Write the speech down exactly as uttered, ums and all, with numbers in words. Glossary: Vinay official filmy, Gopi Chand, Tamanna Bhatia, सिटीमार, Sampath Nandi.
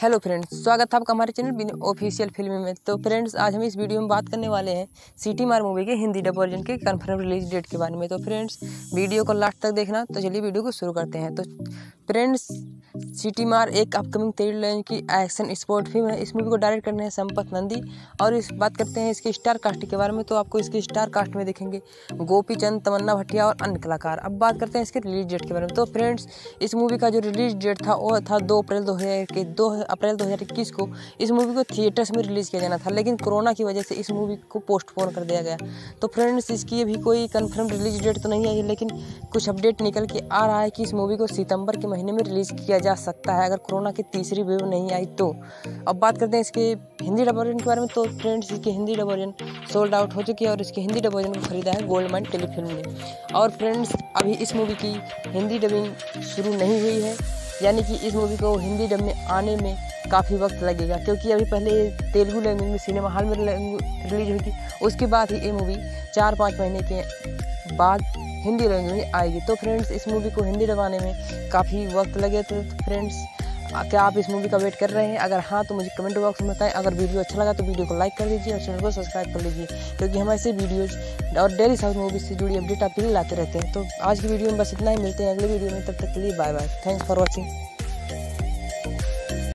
Hello friends, स्वागत है आपका हमारे चैनल विनय ऑफिशियल फिल्मी में। तो फ्रेंड्स, आज हम इस वीडियो में बात करने वाले हैं सिटीमार मूवी के हिंदी डब वर्जन के कंफर्म रिलीज डेट के बारे में। तो फ्रेंड्स, वीडियो को लास्ट तक देखना। तो चलिए वीडियो को शुरू करते हैं। तो फ्रेंड्स, सिटीमार एक अपकमिंग तेलुगु लैंग्वेज की एक्शन स्पोर्ट फिल्म है। इस मूवी को डायरेक्ट करने हैं संपत नंदी। और इस बात करते हैं इसके स्टार कास्ट के बारे में। तो आपको इसके स्टार कास्ट में देखेंगे गोपी चंद, तमन्ना भटिया और अन्य कलाकार। अब बात करते हैं इसके रिलीज डेट के बारे में। तो फ्रेंड्स, इस मूवी का जो रिलीज डेट था वो था दो अप्रैल दो हज़ार के दो अप्रैल दो हज़ार इक्कीस को इस मूवी को थिएटर्स में रिलीज़ किया जाना था, लेकिन कोरोना की वजह से इस मूवी को पोस्टपोन कर दिया गया। तो फ्रेंड्स, इसकी अभी कोई कंफर्म रिलीज डेट तो नहीं आई, लेकिन कुछ अपडेट निकल के आ रहा है कि इस मूवी को सितंबर के महीने में रिलीज़ किया जा सकता है, अगर कोरोना की तीसरी वेव नहीं आई तो। अब बात करते हैं इसके हिंदी डब वर्जन के बारे में। तो फ्रेंड्स, इसकी Hindi dub version sold out हो चुकी है और इसकी हिंदी डब वर्जन को खरीदा है गोल्डमाइन टेलीफिल्म ने। और फ्रेंड्स, अभी इस मूवी की हिंदी डबिंग शुरू नहीं हुई है, यानी कि इस मूवी को हिंदी डब में आने में काफ़ी वक्त लगेगा, क्योंकि अभी पहले तेलुगु लैंग्वेज में सिनेमा हॉल में रिलीज हुई थी, उसके बाद ही ये मूवी चार पाँच महीने के बाद हिंदी लैंग्वेज में आएगी। तो फ्रेंड्स, इस मूवी को हिंदी डब आने में काफ़ी वक्त लगे। तो फ्रेंड्स, क्या आप इस मूवी का वेट कर रहे हैं? अगर हाँ तो मुझे कमेंट बॉक्स में बताएं। अगर वीडियो अच्छा लगा तो वीडियो को लाइक कर दीजिए और चैनल को सब्सक्राइब कर लीजिए, क्योंकि हम ऐसे वीडियोज और डेली साउथ मूवीज से जुड़ी अपडेट आपके लिए लाते रहते हैं। तो आज की वीडियो में बस इतना ही। मिलते हैं अगले वीडियो में, तब तक के लिए bye bye. Thanks for watching.